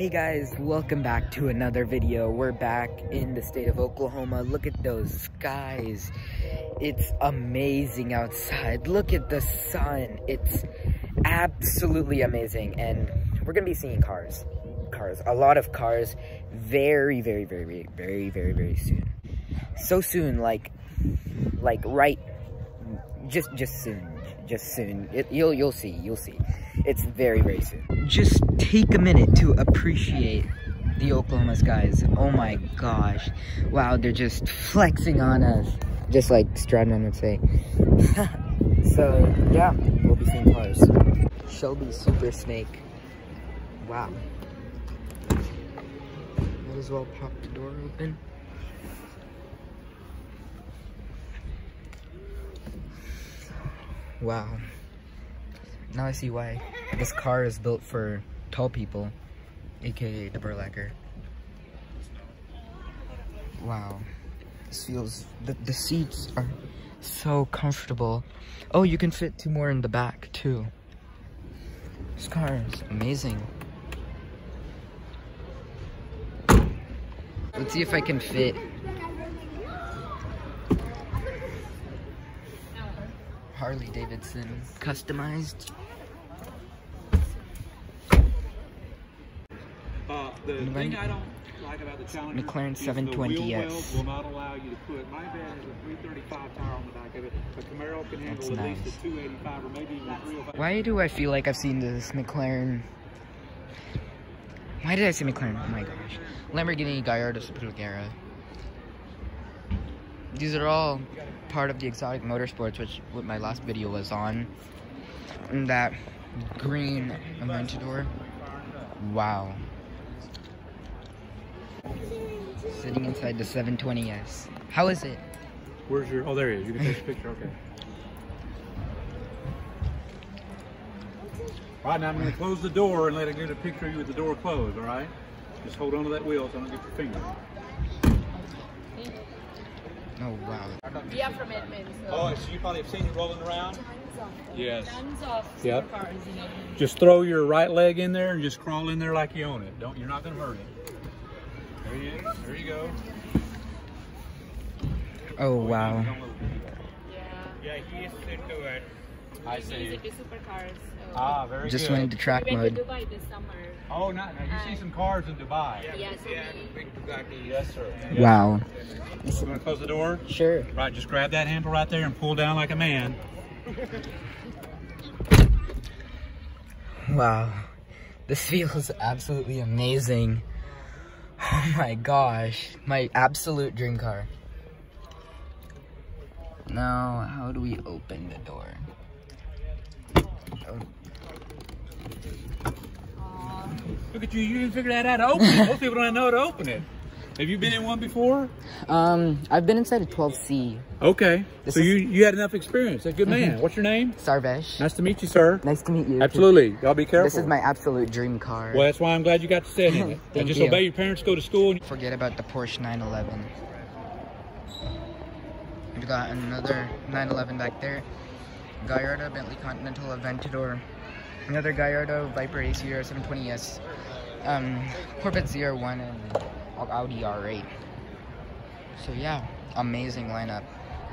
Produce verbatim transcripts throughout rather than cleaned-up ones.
Hey guys, welcome back to another video. We're back in the state of Oklahoma. Look at those skies. It's amazing outside. Look at the sun. It's absolutely amazing. And we're gonna be seeing cars, cars, a lot of cars very, very, very, very, very, very, very soon. So soon, like, like right, just, just soon, just soon. It, you'll, you'll see, you'll see. It's very, very soon. Just take a minute to appreciate the Oklahoma skies. Oh my gosh. Wow, they're just flexing on us. Just like Stradman would say. So, yeah, we'll be seeing cars. Shelby Super Snake. Wow. Might as well pop the door open. Wow. Now I see why this car is built for tall people, aka the Burlacher. Wow, this feels, the, the seats are so comfortable. Oh, you can fit two more in the back too. This car is amazing. Let's see if I can fit. Harley-Davidson customized. Uh, the Anybody? thing I don't like about the Challenger McLaren seven twenty S will not allow you to put, my bad, is a three thirty-five tire on the back of it. A Camaro can handle That's at nice. least a two eighty-five or maybe even a three oh five. Why do I feel like I've seen this McLaren? Why did I say McLaren? Oh my gosh. Lamborghini Gallardo Superleggera. These are all part of the exotic motorsports, which what my last video was on. And that green Aventador. Wow. Sitting inside the seven twenty S. How is it? Where's your? Oh, there it is. You can take a picture. Okay. All right, now I'm going to close the door and let it get a picture of you with the door closed. All right. Just hold on to that wheel so I don't get your finger. Oh, wow. Yeah, from Edmonds. So. Oh, so you probably have seen it rolling around? Tons of them. Yes. Tons of yep. cars. Just throw your right leg in there and just crawl in there like you own it. Don't, you're not going to hurt it. There you is. There you go. Oh, wow. Yeah, he is into it. I see. He's into supercars. So. Ah, very just good. Just went into track we went mode. We went to Dubai this summer. Oh, not, now you uh, see some cars in Dubai. Yeah, yeah, so yeah big Bugatti. Yes, sir. Yeah. Wow. You want to close the door? Sure. Right, just grab that handle right there and pull down like a man. Wow. This feels absolutely amazing. Oh my gosh. My absolute dream car. Now, how do we open the door? Oh. Look at you, you didn't figure that out to open it. Most people don't know how to open it. Have you been in one before? Um, I've been inside a twelve C. Okay, this so is... you, you had enough experience. That's a good man. Mm-hmm. What's your name? Sarvesh. Nice to meet you, sir. Nice to meet you. Absolutely, y'all be careful. This is my absolute dream car. Well, that's why I'm glad you got to sit in it. Thank and just you. obey your parents, go to school. And... Forget about the Porsche nine eleven. We've got another nine eleven back there. Gallardo, Bentley Continental, Aventador. Another Gallardo, Viper A C R, seven twenty S, um, Corvette Z R one, and Audi R eight. So yeah, amazing lineup.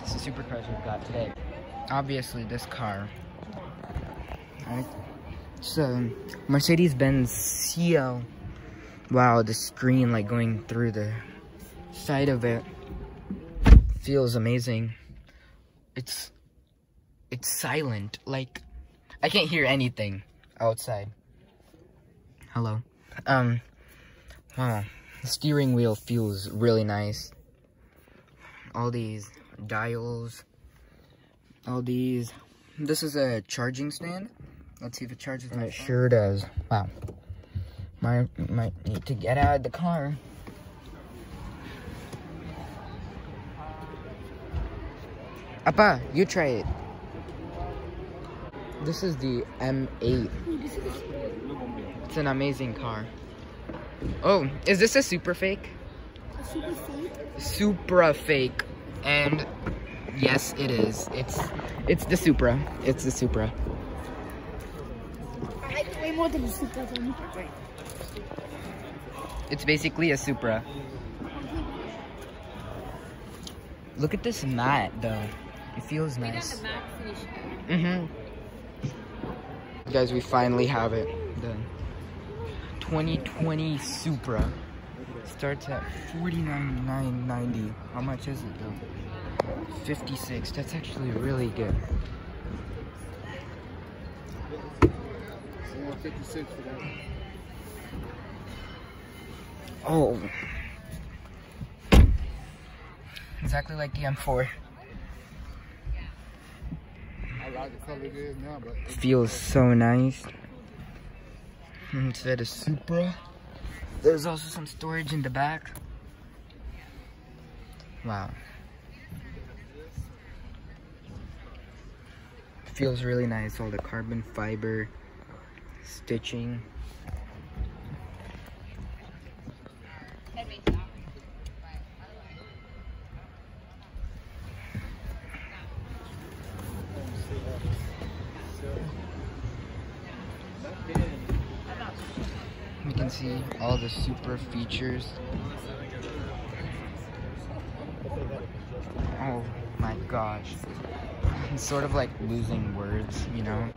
It's the supercars we've got today. Obviously this car, right? So, Mercedes-Benz C L. Wow, the screen like going through the side of it feels amazing. It's, it's silent, like, I can't hear anything outside. Hello. Um, wow. The steering wheel feels really nice. All these dials. All these. This is a charging stand. Let's see if it charges my It phone. sure does. Wow. Might, might need to get out of the car. Appa, you try it. This is the M eight. It's an amazing car. Oh, is this a super fake? A super fake? Supra fake. And yes, it is. It's it's the Supra. It's the Supra. I like it way more than the Supra. It's basically a Supra. Look at this matte though. It feels we nice. We got the matte finish. Mm-hmm. Guys, we finally have it. The twenty twenty Supra. Starts at forty-nine thousand nine hundred ninety dollars. How much is it though? fifty-six. That's actually really good. fifty-six for that. Oh. Exactly like the M four. I like the color it is now, but it feels so nice. Instead of Supra. There's also some storage in the back. Wow. Feels really nice, all the carbon fiber stitching. We can see all the super features. Oh my gosh. I'm sort of like losing words, you know?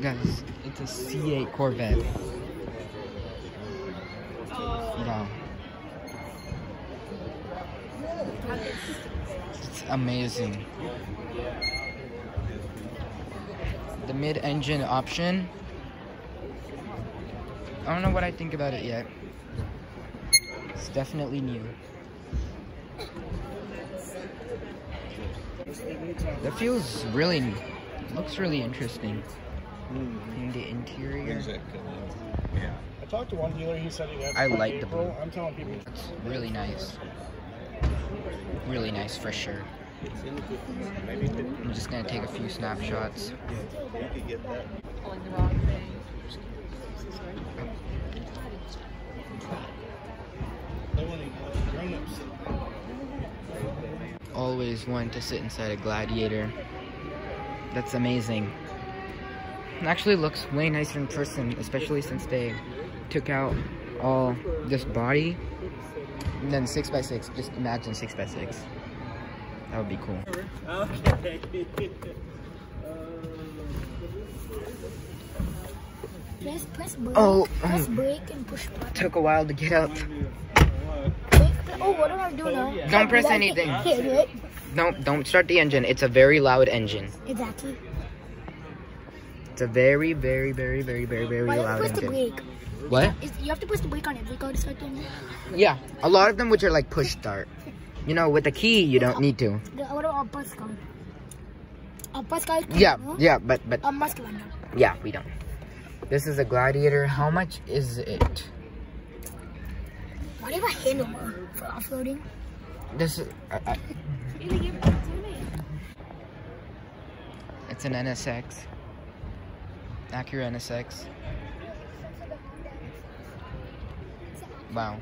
Guys, it's a C eight Corvette. Wow. It's amazing. The mid-engine option. I don't know what I think about it yet. It's definitely new. That feels really, looks really interesting. Mm-hmm. In the interior. Exactly. Yeah. I talked to one dealer, he said he had I like April. The blue. I'm telling people. It's really nice. Really nice for sure. I'm just gonna take a few snapshots. Always wanted to sit inside a Gladiator. That's amazing. It actually looks way nicer in person, especially since they took out all this body. And then six by six, just imagine six by six. That would be cool. Okay. Press, press brake. Oh, press brake and push button. Took a while to get up. Oh, what do I do now? Don't like, press anything. Here, do it. Don't, don't start the engine. It's a very loud engine. Exactly. It's a very, very, very, very, very, very Why loud engine. Why don't you press the brake? What? Is, you have to press the brake on it. Brake on start the engine. Yeah, a lot of them which are like push start. You know, with the key, you don't need to. What about bus car? A bus car? Yeah, yeah, but... but a muscular. Yeah, we don't. This is a Gladiator. How much is it? Why do I handle for off-roading? This is... Uh, I, it's an N S X. Acura N S X. Wow.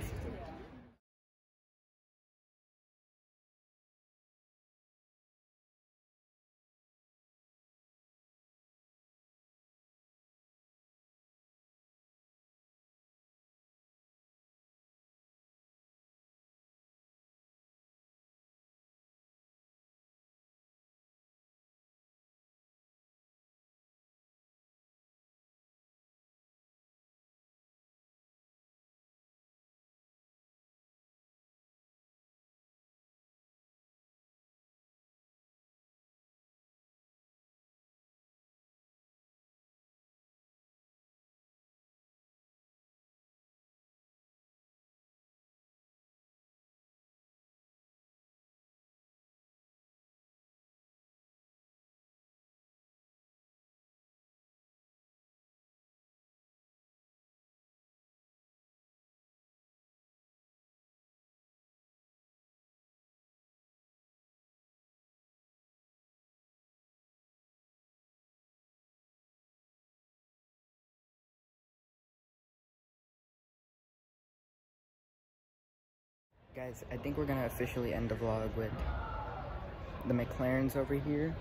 Guys, I think we're gonna officially end the vlog with the McLarens over here.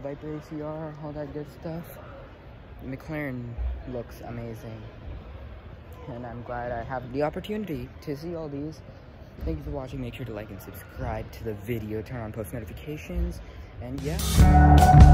Viper A C R, all that good stuff. The McLaren looks amazing. and I'm glad I have the opportunity to see all these. Thank you for watching. Make sure to like and subscribe to the video, turn on post notifications, and yeah.